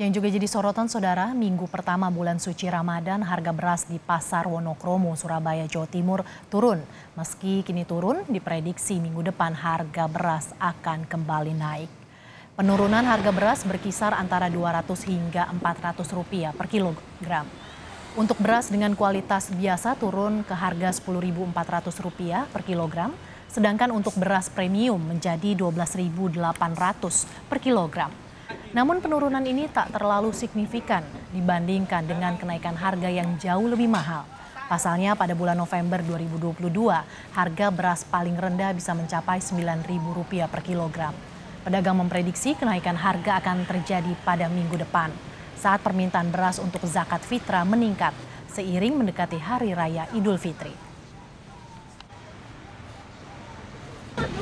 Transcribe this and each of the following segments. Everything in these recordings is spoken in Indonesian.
Yang juga jadi sorotan saudara, minggu pertama bulan suci Ramadan harga beras di pasar Wonokromo, Surabaya, Jawa Timur turun. Meski kini turun, diprediksi minggu depan harga beras akan kembali naik. Penurunan harga beras berkisar antara 200 hingga 400 rupiah per kilogram. Untuk beras dengan kualitas biasa turun ke harga Rp10.400 per kilogram, sedangkan untuk beras premium menjadi Rp12.800 per kilogram. Namun penurunan ini tak terlalu signifikan dibandingkan dengan kenaikan harga yang jauh lebih mahal. Pasalnya pada bulan November 2022, harga beras paling rendah bisa mencapai Rp9.000 per kilogram. Pedagang memprediksi kenaikan harga akan terjadi pada minggu depan, saat permintaan beras untuk zakat fitrah meningkat seiring mendekati Hari Raya Idul Fitri.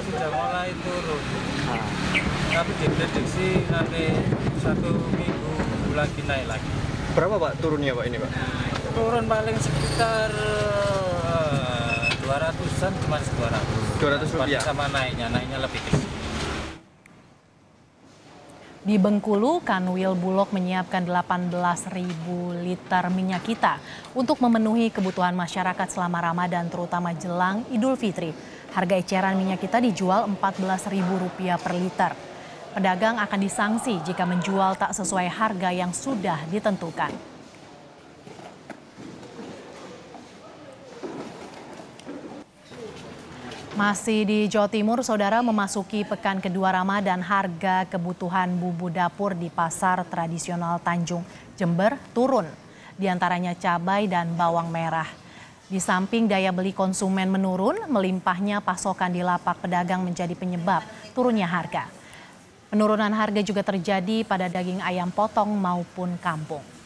Sudah mulai turun. Tapi diprediksi nanti satu minggu lagi naik lagi. Berapa Pak turunnya Pak ini Pak? Turun paling sekitar 200-an, cuma 200. 200 rupiah? Sama naiknya lebih kecil. Di Bengkulu, Kanwil Bulog menyiapkan 18.000 liter minyak kita untuk memenuhi kebutuhan masyarakat selama Ramadan, terutama jelang Idul Fitri. Harga eceran minyak kita dijual Rp14.000 per liter. Pedagang akan disangsi jika menjual tak sesuai harga yang sudah ditentukan. Masih di Jawa Timur, saudara, memasuki pekan kedua Ramadan, harga kebutuhan bumbu dapur di pasar tradisional Tanjung Jember turun, diantaranya cabai dan bawang merah. Di samping daya beli konsumen menurun, melimpahnya pasokan di lapak pedagang menjadi penyebab turunnya harga. Penurunan harga juga terjadi pada daging ayam potong maupun kampung.